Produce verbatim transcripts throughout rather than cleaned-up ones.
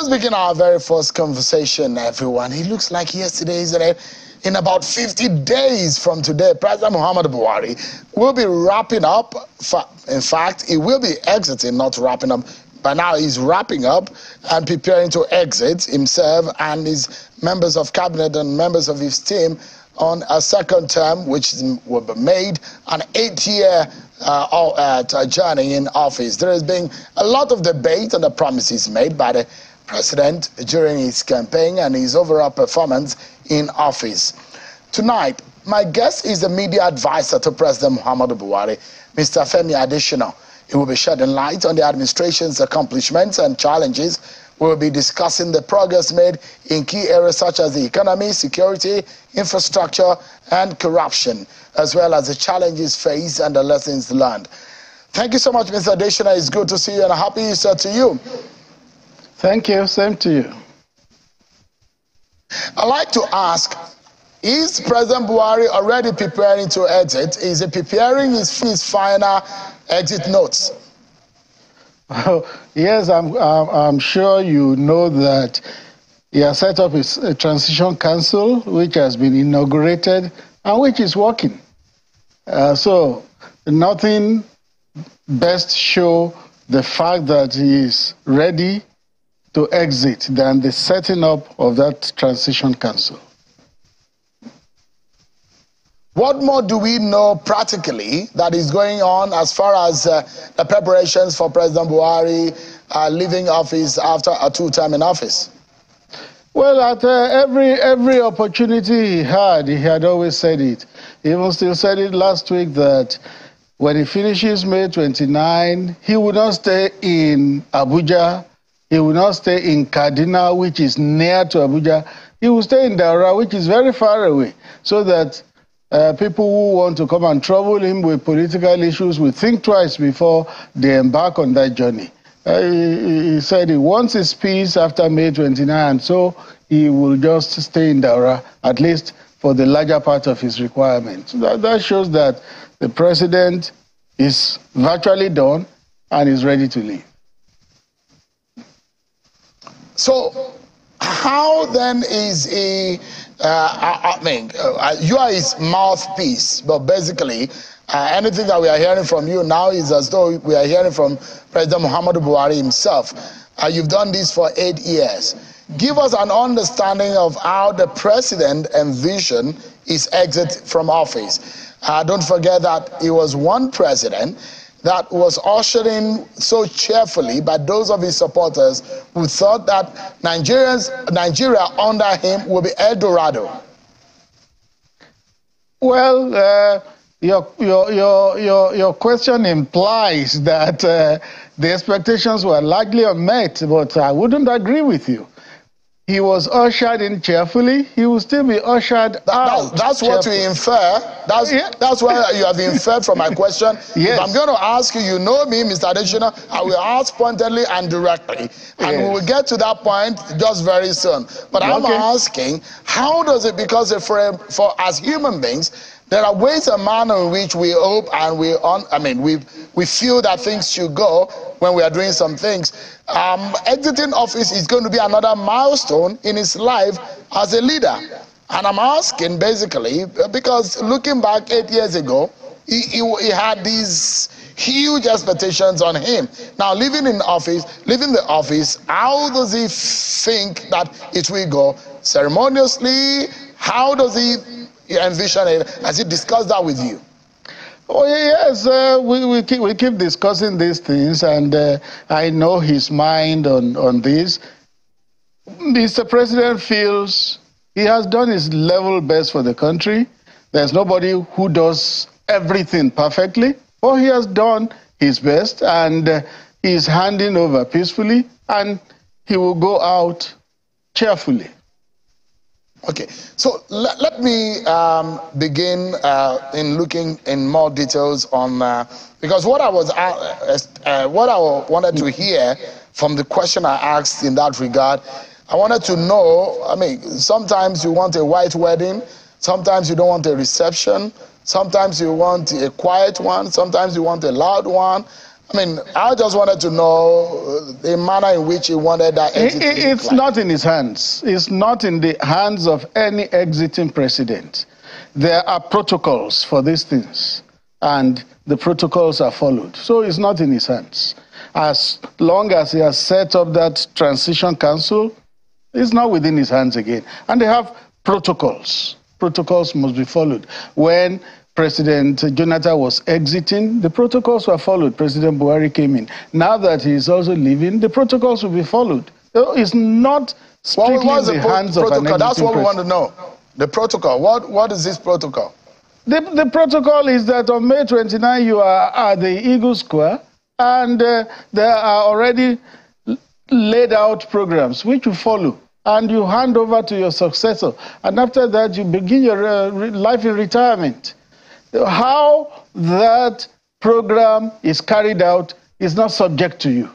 Let's begin our very first conversation, everyone. It looks like yesterday, isn't it? In about fifty days from today, President Muhammadu Buhari will be wrapping up. In fact, he will be exiting, not wrapping up. By now, he's wrapping up and preparing to exit himself and his members of cabinet and members of his team on a second term, which will be made an eight-year uh, uh, journey in office. There has been a lot of debate on the promises made by the president during his campaign and his overall performance in office. Tonight, my guest is the media advisor to President Muhammadu Buhari, Mister Femi Adesina. He will be shedding light on the administration's accomplishments and challenges. We will be discussing the progress made in key areas such as the economy, security, infrastructure, and corruption, as well as the challenges faced and the lessons learned. Thank you so much, Mister Adesina. It's good to see you and a happy Easter to you. Thank you. Same to you. I'd like to ask, is President Buhari already preparing to exit? Is he preparing his, his final exit notes? Oh, yes, I'm, I'm, I'm sure you know that he has set up his a transition council, which has been inaugurated and which is working. Uh, so nothing best shows the fact that he is ready to exit than the setting up of that transition council. What more do we know practically that is going on as far as uh, the preparations for President Buhari uh, leaving office after a two-term in office? Well, at uh, every every opportunity he had, he had always said it. He even still said it last week that when he finishes May twenty-ninth, he will not stay in Abuja. He will not stay in Kaduna, which is near to Abuja. He will stay in Daura, which is very far away, so that Uh, people who want to come and trouble him with political issues will think twice before they embark on that journey. Uh, he, he said he wants his peace after May twenty-ninth, and so he will just stay in Daura, at least for the larger part of his requirements. That, that shows that the president is virtually done and is ready to leave. So how then is he... Uh, I, I mean, uh, you are his mouthpiece, but basically, uh, anything that we are hearing from you now is as though we are hearing from President Muhammadu Buhari himself. Uh, you've done this for eight years. Give us an understanding of how the president envisioned his exit from office. Uh, don't forget that he was one president that was ushered in so cheerfully by those of his supporters who thought that Nigerians, Nigeria under him will be El Dorado. Well, uh, your, your, your, your, your question implies that uh, the expectations were largely unmet, but I wouldn't agree with you. He was ushered in cheerfully. He will still be ushered that, out. That's, that's what you infer. That's, yeah. That's what you have inferred from my question. Yes. If I'm going to ask you, you know me, Mister Adesina, I will ask pointedly and directly. And yes, we will get to that point just very soon. But okay, I'm asking, how does it, because for, for as human beings, there are ways and manner in which we hope and we, on, I mean, we, we feel that things should go when we are doing some things. Um, exiting office is going to be another milestone in his life as a leader. And I'm asking basically, because looking back eight years ago, he, he, he had these huge expectations on him. Now, leaving in office, leaving the office, how does he think that it will go? Ceremoniously? How does he envision it? Has he discussed that with you? Oh, yes. Uh, we, we, keep, we keep discussing these things, and uh, I know his mind on, on this. Mister President feels he has done his level best for the country. There's nobody who does everything perfectly, but he has done his best, and uh, he's handing over peacefully, and he will go out cheerfully. Okay, so let, let me um, begin uh, in looking in more details on uh, because what I was uh, uh, what I wanted to hear from the question I asked in that regard, I wanted to know. I mean, sometimes you want a white wedding, sometimes you don't want a reception, sometimes you want a quiet one, sometimes you want a loud one. I mean, I just wanted to know the manner in which he wanted that exit. It, it's decline. Not in his hands. It's not in the hands of any exiting president. There are protocols for these things, and the protocols are followed. So it's not in his hands. As long as he has set up that transition council, it's not within his hands again. And they have protocols. Protocols must be followed. When President Jonathan was exiting, the protocols were followed. President Buhari came in. Now that he is also leaving, the protocols will be followed. It's not strictly well, in the hands protocol? of an That's what we want to know. The protocol. What, what is this protocol? The, the protocol is that on May twenty-ninth, you are at the Eagle Square, and uh, there are already laid out programs which you follow, and you hand over to your successor. And after that, you begin your uh, life in retirement. How that program is carried out is not subject to you.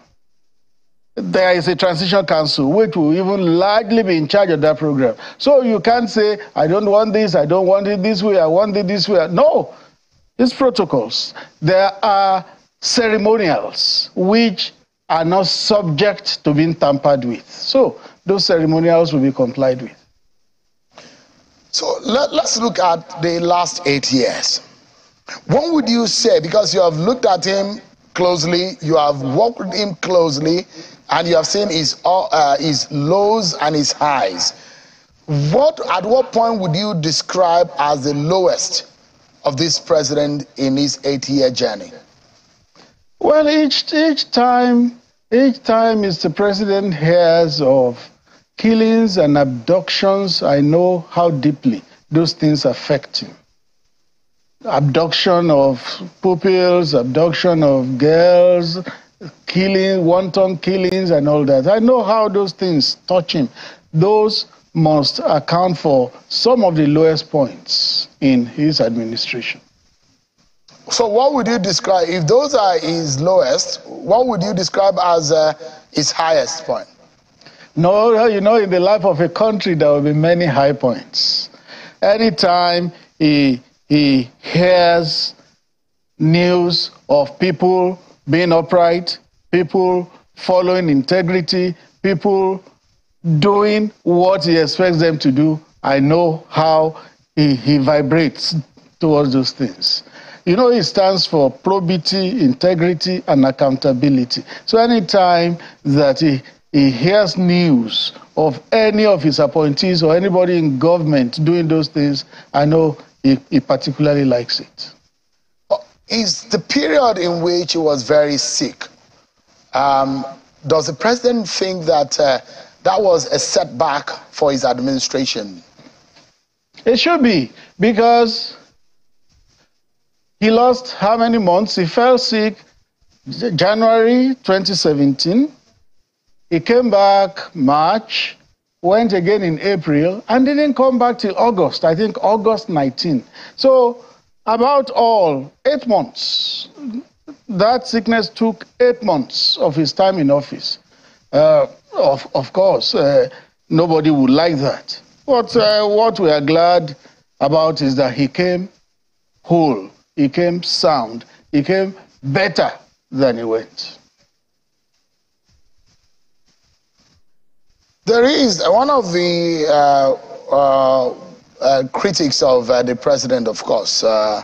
There is a transition council which will even largely be in charge of that program. So you can't say, I don't want this, I don't want it this way, I want it this way. No, it's protocols. There are ceremonials which are not subject to being tampered with. So those ceremonials will be complied with. So let, let's look at the last eight years. What would you say, because you have looked at him closely, you have worked with him closely, and you have seen his, uh, his lows and his highs. What, at what point would you describe as the lowest of this president in his eight-year journey? Well, each, each time, each time Mister President hears of killings and abductions, I know how deeply those things affect him. Abduction of pupils, abduction of girls, killing, wanton killings and all that. I know how those things touch him. Those must account for some of the lowest points in his administration. So what would you describe, if those are his lowest, what would you describe as uh, his highest point? No, you know, in the life of a country, there will be many high points. Anytime he, he hears news of people being upright, people following integrity, people doing what he expects them to do, I know how he, he vibrates towards those things. You know, it stands for probity, integrity, and accountability. So anytime that he, he hears news of any of his appointees or anybody in government doing those things, I know he, he particularly likes it. Is the period in which he was very sick, um, does the president think that uh, that was a setback for his administration? It should be, because he lost how many months? He fell sick January twenty seventeen. He came back March, went again in April, and didn't come back till August, I think August nineteenth. So about all, eight months. That sickness took eight months of his time in office. Uh, of, of course, uh, nobody would like that. But uh, what we are glad about is that he came whole. He came sound. He came better than he went. There is one of the uh, uh, uh, critics of uh, the president, of course, uh,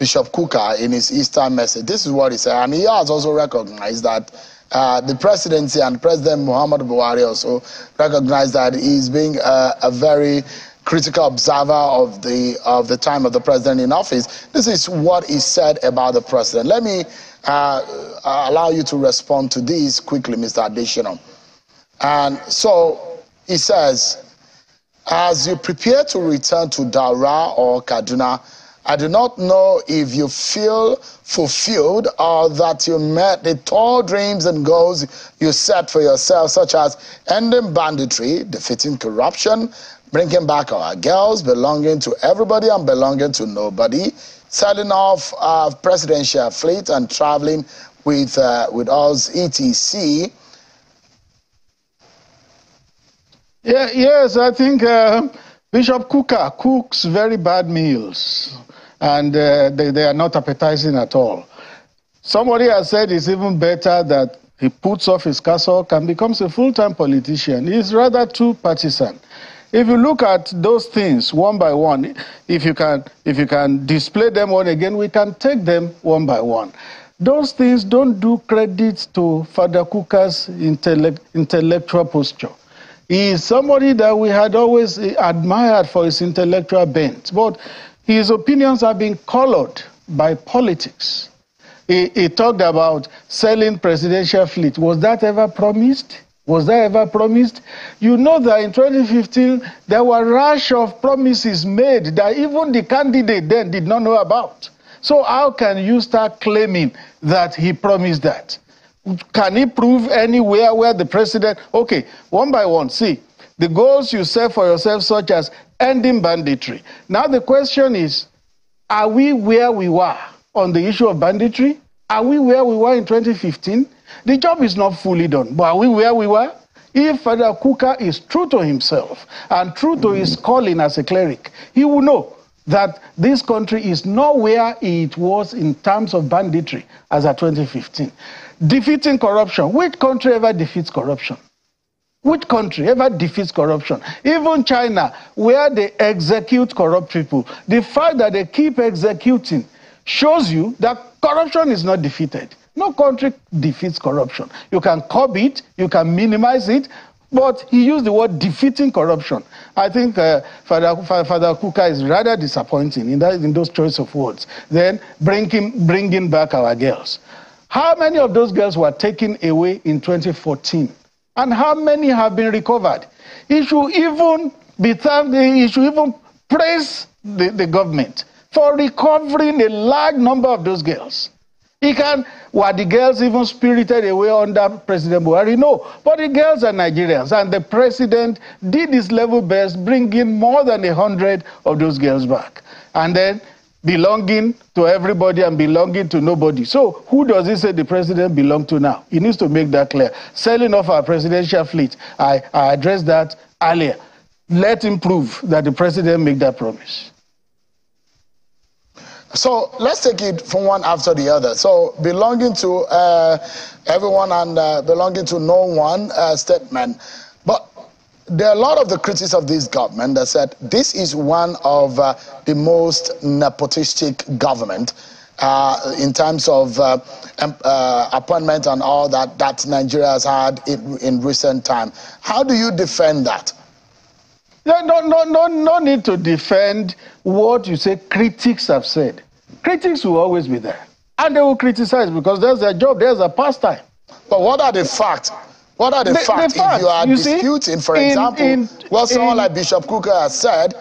Bishop Kukah, in his Easter message. This is what he said, and he has also recognized that uh, the presidency and President Muhammadu Buhari also recognized that he's being uh, a very critical observer of the of the time of the president in office. This is what he said about the president. Let me uh, allow you to respond to this quickly, Mister Adesina. And so he says, as you prepare to return to Daura or Kaduna, I do not know if you feel fulfilled or that you met the tall dreams and goals you set for yourself, such as ending banditry, defeating corruption, bringing back our girls, belonging to everybody and belonging to nobody, selling off our presidential fleet and traveling with, uh, with us, et cetera. Yeah, yes, I think uh, Bishop Kukah cooks very bad meals, and uh, they, they are not appetizing at all. Somebody has said it's even better that he puts off his cassock and becomes a full-time politician. He's rather too partisan. If you look at those things one by one, if you can, if you can display them one again, we can take them one by one. Those things don't do credit to Father Kukah's intellect, intellectual posture. He is somebody that we had always admired for his intellectual bent, but his opinions have been colored by politics. He, he talked about selling presidential fleet. Was that ever promised? Was that ever promised? You know that in twenty fifteen, there were a rash of promises made that even the candidate then did not know about. So how can you start claiming that he promised that? Can he prove anywhere where the president... Okay, one by one, see, the goals you set for yourself, such as ending banditry. Now the question is, are we where we were on the issue of banditry? Are we where we were in twenty fifteen? The job is not fully done, but are we where we were? If Father Kukah is true to himself and true to his calling as a cleric, he will know that this country is nowhere it was in terms of banditry as at twenty fifteen. Defeating corruption. Which country ever defeats corruption? Which country ever defeats corruption? Even China, where they execute corrupt people, the fact that they keep executing shows you that corruption is not defeated. No country defeats corruption. You can curb it, you can minimize it, but he used the word defeating corruption. I think uh, Father, Father Kukah is rather disappointing in, that, in those choice of words. Then bringing, bringing back our girls. How many of those girls were taken away in twenty fourteen? And how many have been recovered? He should even, be thanked, he should even praise the, the government for recovering a large number of those girls. He can, were the girls even spirited away under President Buhari? No. But the girls are Nigerians, and the president did his level best, bringing more than a hundred of those girls back. And then belonging to everybody and belonging to nobody. So who does he say the president belongs to now? He needs to make that clear. Selling off our presidential fleet, I, I addressed that earlier. Let him prove that the president made that promise. So let's take it from one after the other. So belonging to uh, everyone and uh, belonging to no one uh, statement. But there are a lot of the critics of this government that said this is one of uh, the most nepotistic government uh, in terms of uh, um, uh, appointment and all that that Nigeria has had in, in recent time. How do you defend that? No, no, no, no, no need to defend what you say critics have said. Critics will always be there. And they will criticize because that's their job, that's their pastime. But what are the facts? What are the, the facts? The facts if you are you disputing, see, for in, example, in, what someone in, like Bishop Kukah has said,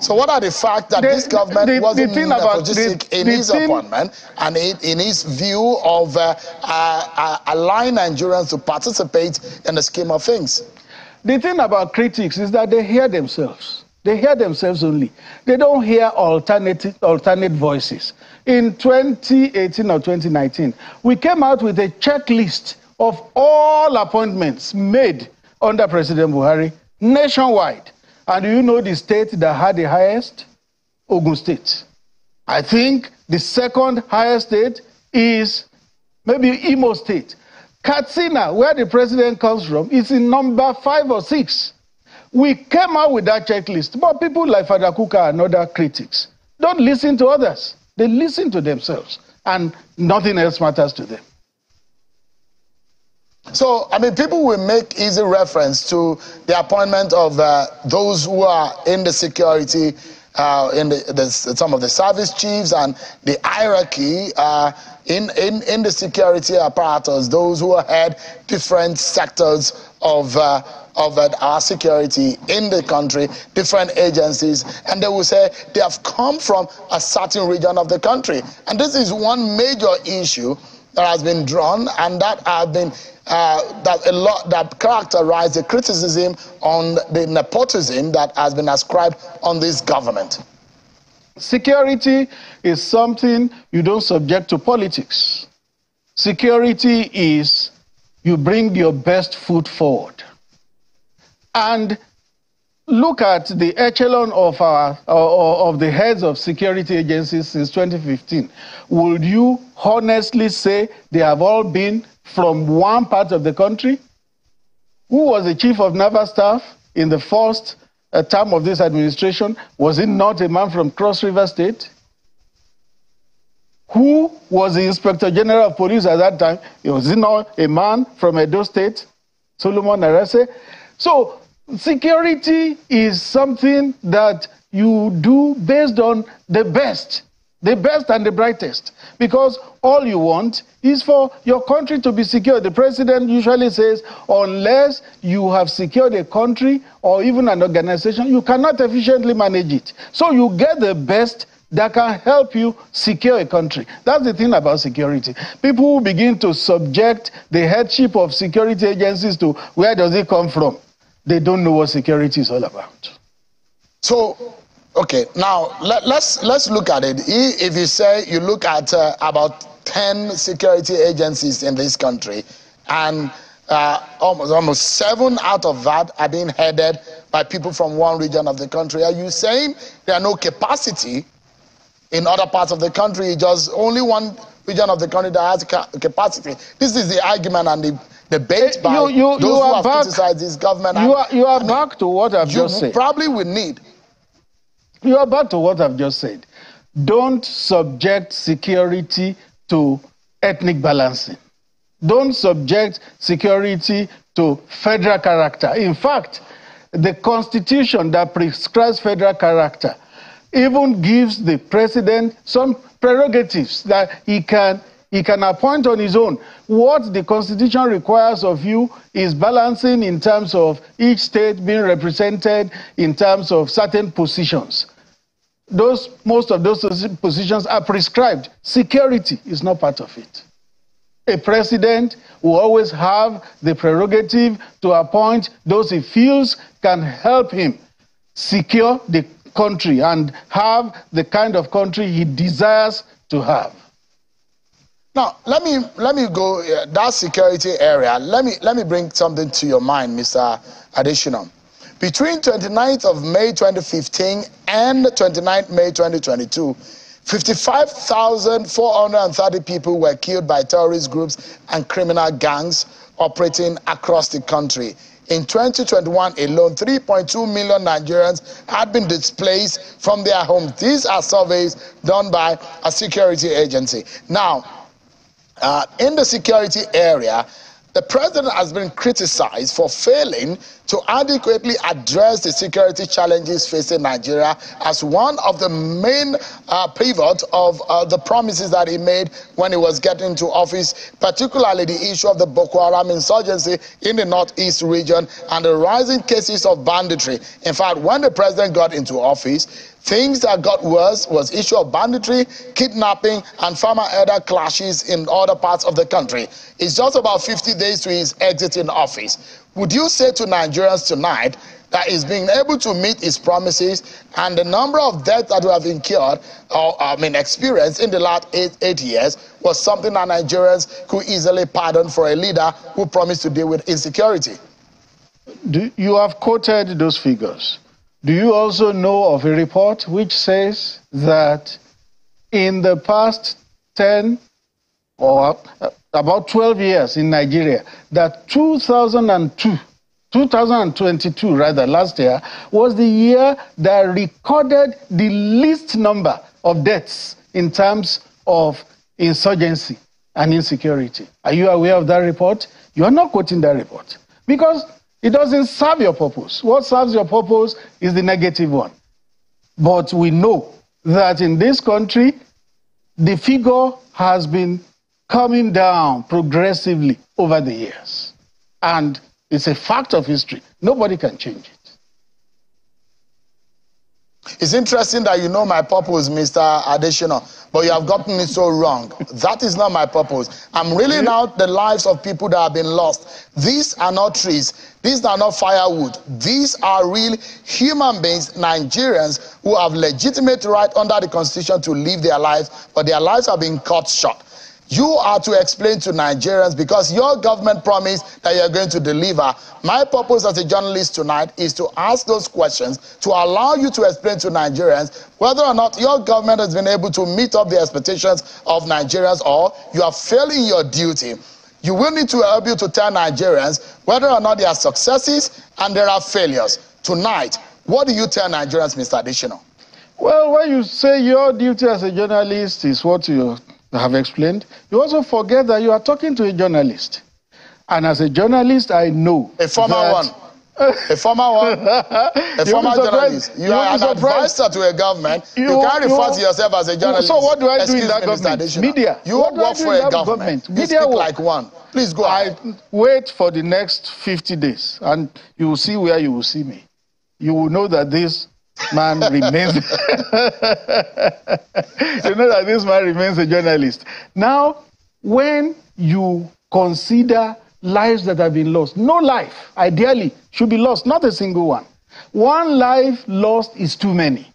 so what are the facts that the, this government the, the, wasn't nepotistic in the his thing, appointment and in, in his view of uh, uh, uh, allowing Nigerians to participate in the scheme of things? The thing about critics is that they hear themselves. They hear themselves only. They don't hear alternative, alternate voices. In twenty eighteen or twenty nineteen, we came out with a checklist of all appointments made under President Buhari nationwide. And do you know the state that had the highest? Ogun State. I think the second highest state is maybe Imo State. Katsina, where the president comes from, is in number five or six. We came out with that checklist, but people like Father Kukah and other critics don't listen to others. They listen to themselves, and nothing else matters to them. So, I mean, people will make easy reference to the appointment of uh, those who are in the security, uh, in the, the, some of the service chiefs and the hierarchy, uh, In, in, in the security apparatus, those who had different sectors of, uh, of uh, our security in the country, different agencies, and they will say they have come from a certain region of the country. And this is one major issue that has been drawn and that have been uh, that a lot that characterized the criticism on the nepotism that has been ascribed on this government. Security is something you don't subject to politics. Security is you bring your best foot forward. And Look at the echelon of our uh, of the heads of security agencies since twenty fifteen. Would you honestly say they have all been from one part of the country? Who was the chief of naval staff in the first uh, term of this administration? Was it not a man from Cross River State? Who was the inspector general of police at that time? Was it not a man from Edo State, Solomon Arase? So security is something that you do based on the best, the best and the brightest, because all you want is for your country to be secure. The president usually says, unless you have secured a country or even an organization, you cannot efficiently manage it. So you get the best that can help you secure a country. That's the thing about security. People begin to subject the headship of security agencies to where does it come from. They don't know what security is all about. So, okay, now let, let's let's look at it. If you say you look at uh, about ten security agencies in this country, and uh, almost almost seven out of that are being headed by people from one region of the country, are you saying there are no capacity in other parts of the country? Just only one region of the country that has ca capacity. This is the argument and the debate by you, you, those you are who have back, criticized this government. You are, you are back to what I've you just said. Probably will need. You are back to what I've just said. Don't subject security to ethnic balancing. Don't subject security to federal character. In fact, the constitution that prescribes federal character even gives the president some prerogatives that he can He can appoint on his own. What the Constitution requires of you is balancing in terms of each state being represented in terms of certain positions. Those, most of those positions are prescribed. Security is not part of it. A president will always have the prerogative to appoint those he feels can help him secure the country and have the kind of country he desires to have. Now, let me let me go uh, that security area. Let me let me bring something to your mind, Mister Adesina. Between twenty-ninth of May twenty fifteen and twenty-ninth of May twenty twenty-two, fifty-five thousand four hundred thirty people were killed by terrorist groups and criminal gangs operating across the country. In twenty twenty-one alone, three point two million Nigerians had been displaced from their homes. These are surveys done by a security agency. Now, Uh, in the security area, the president has been criticized for failing to adequately address the security challenges facing Nigeria as one of the main uh, pivot of uh, the promises that he made when he was getting into office, particularly the issue of the Boko Haram insurgency in the northeast region and the rising cases of banditry. In fact, when the president got into office, things that got worse was issue of banditry, kidnapping, and farmer-elder clashes in other parts of the country. It's just about fifty days to his exit in office. Would you say to Nigerians tonight that he's being able to meet his promises and the number of deaths that we have incurred, or I mean experienced in the last eight, eight years, was something that Nigerians could easily pardon for a leader who promised to deal with insecurity? Do you have quoted those figures? Do you also know of a report which says that in the past ten or about twelve years in Nigeria, that two thousand two, twenty twenty-two rather, last year, was the year that recorded the least number of deaths in terms of insurgency and insecurity? Are you aware of that report? You are not quoting that report because it doesn't serve your purpose. What serves your purpose is the negative one. But we know that in this country, the figure has been coming down progressively over the years. And it's a fact of history. Nobody can change it. It's interesting that you know my purpose, Mister Adesina, but you have gotten it so wrong. That is not my purpose. I'm reeling out the lives of people that have been lost. These are not trees. These are not firewood. These are real human beings, Nigerians, who have legitimate right under the Constitution to live their lives, but their lives have been cut short. You are to explain to Nigerians, because your government promised that you're going to deliver. My purpose as a journalist tonight is to ask those questions, to allow you to explain to Nigerians whether or not your government has been able to meet up the expectations of Nigerians, or you are failing your duty. You will need to help you to tell Nigerians whether or not there are successes and there are failures. Tonight, what do you tell Nigerians, Mister Adesina? Well, when you say your duty as a journalist is what you have explained, you also forget that you are talking to a journalist. And as a journalist, I know. A former one. A former one. A former journalist. You, you are an surprised. advisor to a government. You, you can't refer to yourself as a journalist. So what do I Excuse do in that me, government? Media. You what work for a government. government? You speak work. like one. Please go I ahead. Wait for the next fifty days, and you will see where you will see me. You will know that this... man remains you know that this man remains a journalist. Now, when you consider lives that have been lost, no life ideally should be lost, not a single one. One life lost is too many.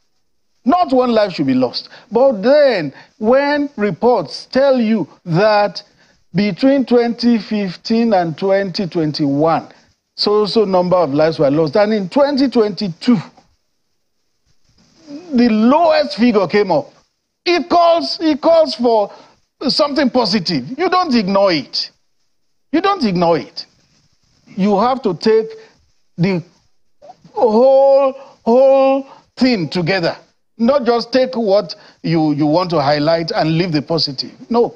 Not one life should be lost. But then when reports tell you that between twenty fifteen and twenty twenty-one, so so number of lives were lost, and in twenty twenty-two the lowest figure came up, it calls, it calls for something positive. You don't ignore it. You don't ignore it. You have to take the whole, whole thing together. Not just take what you, you want to highlight and leave the positive. No.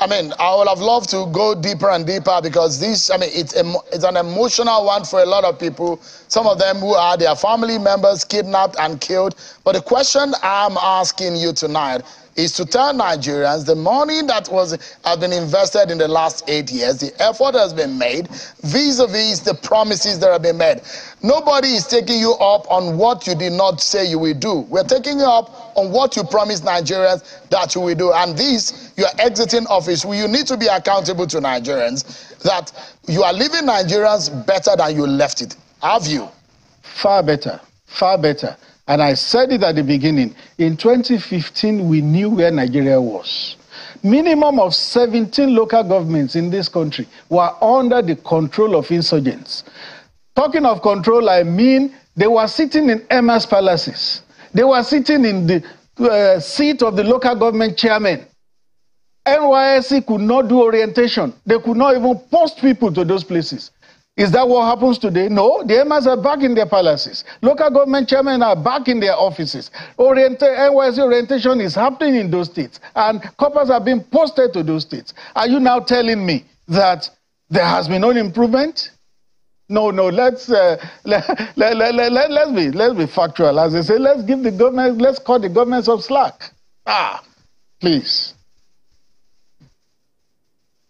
I mean, I would have loved to go deeper and deeper, because this, I mean, it's, it's an emotional one for a lot of people. Some of them who are their family members kidnapped and killed. But the question I'm asking you tonight is to tell Nigerians the money that was, has been invested in the last eight years, the effort has been made vis-a-vis the promises that have been made. Nobody is taking you up on what you did not say you will do. We're taking you up on what you promised Nigerians that you will do. And this, you're exiting office. You need to be accountable to Nigerians that you are leaving Nigerians better than you left it. Have you? Far better. Far better. And I said it at the beginning. In twenty fifteen, we knew where Nigeria was. Minimum of seventeen local governments in this country were under the control of insurgents. Talking of control, I mean they were sitting in Emma's palaces. They were sitting in the uh, seat of the local government chairman. N Y S C could not do orientation. They could not even post people to those places. Is that what happens today? No, the Emas are back in their palaces. Local government chairmen are back in their offices. Orient N Y S C orientation is happening in those states, and coppers are being posted to those states. Are you now telling me that there has been no improvement? No, no, let's, uh, let, let, let, let, let, let's, be, let's be factual. As I say, let's give the government, let's cut the government some slack. Ah, please.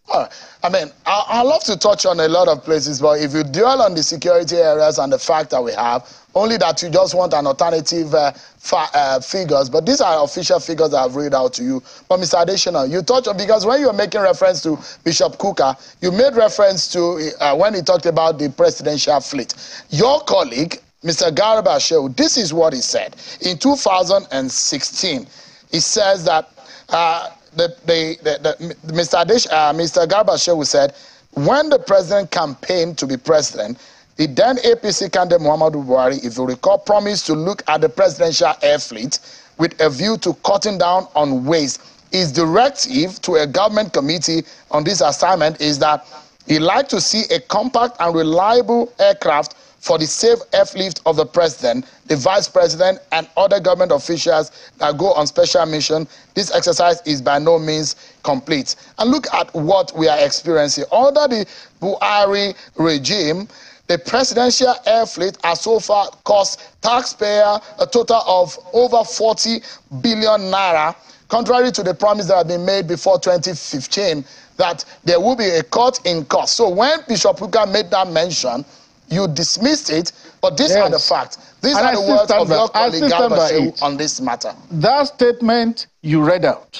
Oh, I mean, I, I love to touch on a lot of places, but if you dwell on the security areas and the fact that we have, only that you just want an alternative uh, uh, figures, but these are official figures that I've read out to you. But Mister Adesina, you touch on, because when you were making reference to Bishop Kukah, you made reference to uh, when he talked about the presidential fleet. Your colleague, Mister Garba Shehu, this is what he said. In two thousand sixteen, he says that... Uh, The, the, the, the, Mr. Adish, uh, Mister Garba Shehu said, when the president campaigned to be president, the then A P C candidate Muhammadu Buhari, if you recall, promised to look at the presidential air fleet with a view to cutting down on waste. His directive to a government committee on this assignment is that he'd like to see a compact and reliable aircraft for the safe airlift of the president, the vice president, and other government officials that go on special mission. This exercise is by no means complete. And look at what we are experiencing. Under the Buhari regime, the presidential air fleet has so far cost taxpayers a total of over forty billion naira, contrary to the promise that had been made before twenty fifteen that there will be a cut in cost. So when Bishop Kukah made that mention, you dismissed it, but these yes. are the facts. These and are I the words of your colleague Garba Shehu on this matter. That statement you read out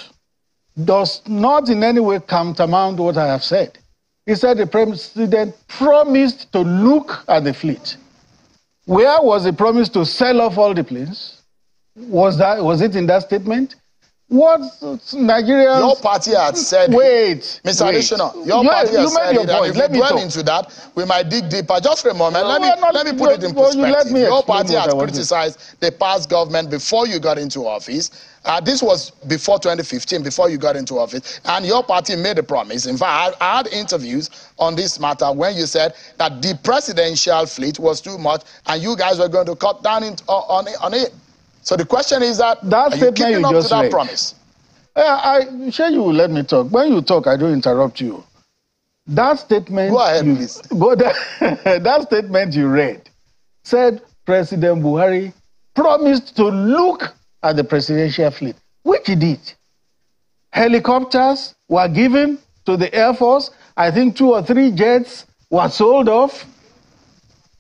does not in any way countermount what I have said. He said the president promised to look at the fleet. Where was the promise to sell off all the planes? Was that was it in that statement? What Nigeria? Your party had said. Wait, Mister Adesina, your you party had you said. Your it, and if let we dwell into that, we might dig deeper. Just for a moment, no, let me not, let me put no, it in perspective. You let me your party had criticized the past government before you got into office. Uh, this was before twenty fifteen, before you got into office, and your party made a promise. In fact, I, I had interviews on this matter when you said that the presidential fleet was too much, and you guys were going to cut down in, on, on it. So the question is that, that are you keeping you up just to that read. promise? Yeah, I'm sure you will let me talk. When you talk, I don't interrupt you. That statement, go ahead, you, please. Go there, that statement you read said President Buhari promised to look at the presidential fleet, which he did. Helicopters were given to the Air Force. I think two or three jets were sold off.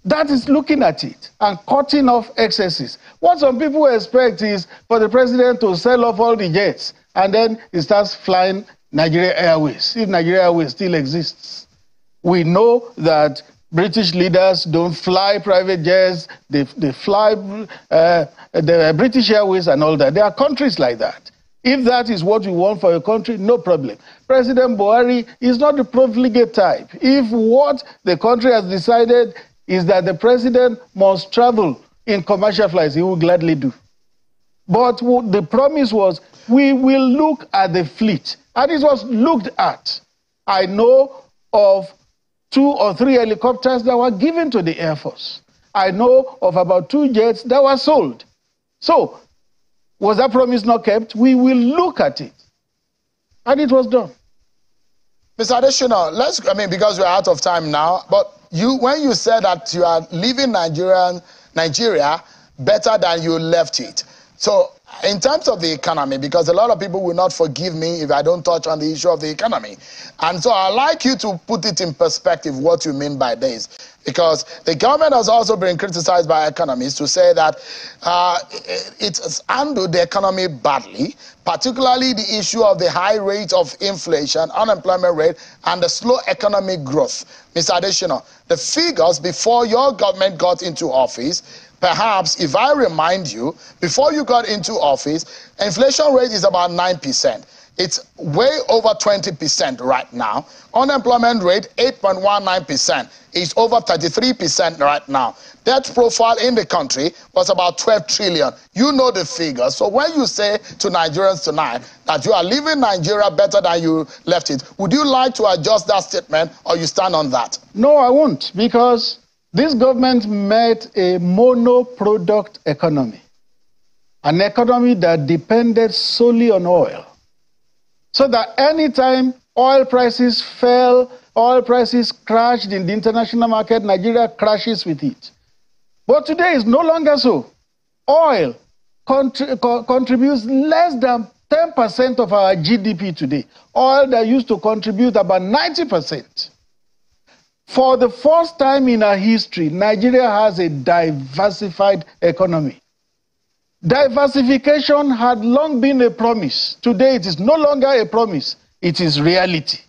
That is looking at it and cutting off excesses. What some people expect is for the president to sell off all the jets and then he starts flying Nigeria Airways, if Nigeria Airways still exists. We know that British leaders don't fly private jets, they, they fly uh, the British Airways and all that. There are countries like that. If that is what you want for your country, no problem. President Buhari is not the profligate type. If what the country has decided is that the president must travel in commercial flights, he will gladly do. But the promise was, we will look at the fleet. And it was looked at. I know of two or three helicopters that were given to the Air Force. I know of about two jets that were sold. So, was that promise not kept? We will look at it. And it was done. Mister Adesina, let's, I mean, because we're out of time now, but You, when you said that you are leaving Nigeria, Nigeria better than you left it. So in terms of the economy, because a lot of people will not forgive me if I don't touch on the issue of the economy. And so I'd like you to put it in perspective what you mean by this. Because the government has also been criticized by economists to say that uh, it, it's handled the economy badly, particularly the issue of the high rate of inflation, unemployment rate, and the slow economic growth. Mister Adesina, the figures before your government got into office, perhaps, if I remind you, before you got into office, inflation rate is about nine percent. It's way over twenty percent right now. Unemployment rate, eight point one nine percent. It's over thirty-three percent right now. Debt profile in the country was about twelve trillion. You know the figures. So when you say to Nigerians tonight that you are leaving Nigeria better than you left it, would you like to adjust that statement or you stand on that? No, I won't, because this government met a mono-product economy, an economy that depended solely on oil. So that anytime oil prices fell, oil prices crashed in the international market, Nigeria crashes with it. But today is no longer so. Oil contri co contributes less than ten percent of our G D P today. Oil that used to contribute about ninety percent. For the first time in our history, Nigeria has a diversified economy. Diversification had long been a promise. Today it is no longer a promise. It is reality.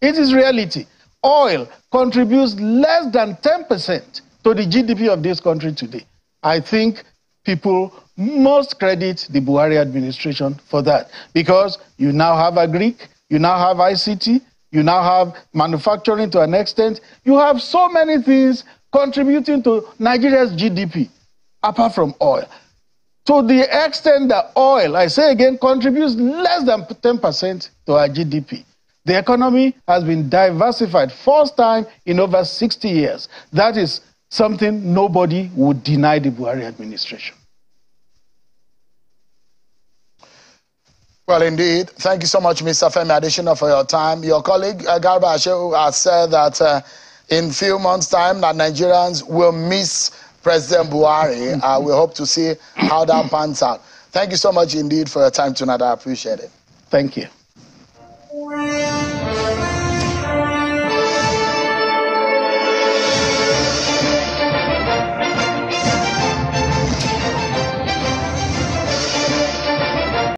It is reality. Oil contributes less than ten percent to the G D P of this country today. I think people must credit the Buhari administration for that, because you now have agri, you now have I C T, you now have manufacturing to an extent. You have so many things contributing to Nigeria's G D P, apart from oil. To the extent that oil, I say again, contributes less than ten percent to our G D P. The economy has been diversified, first time in over sixty years. That is something nobody would deny the Buhari administration. Well, indeed. Thank you so much, Mister Femi Adesina, for your time. Your colleague, uh, Garba Ashiuwu, has said that uh, in a few months' time, that Nigerians will miss President Buhari. Uh, we hope to see how that pans out. Thank you so much, indeed, for your time tonight. I appreciate it. Thank you.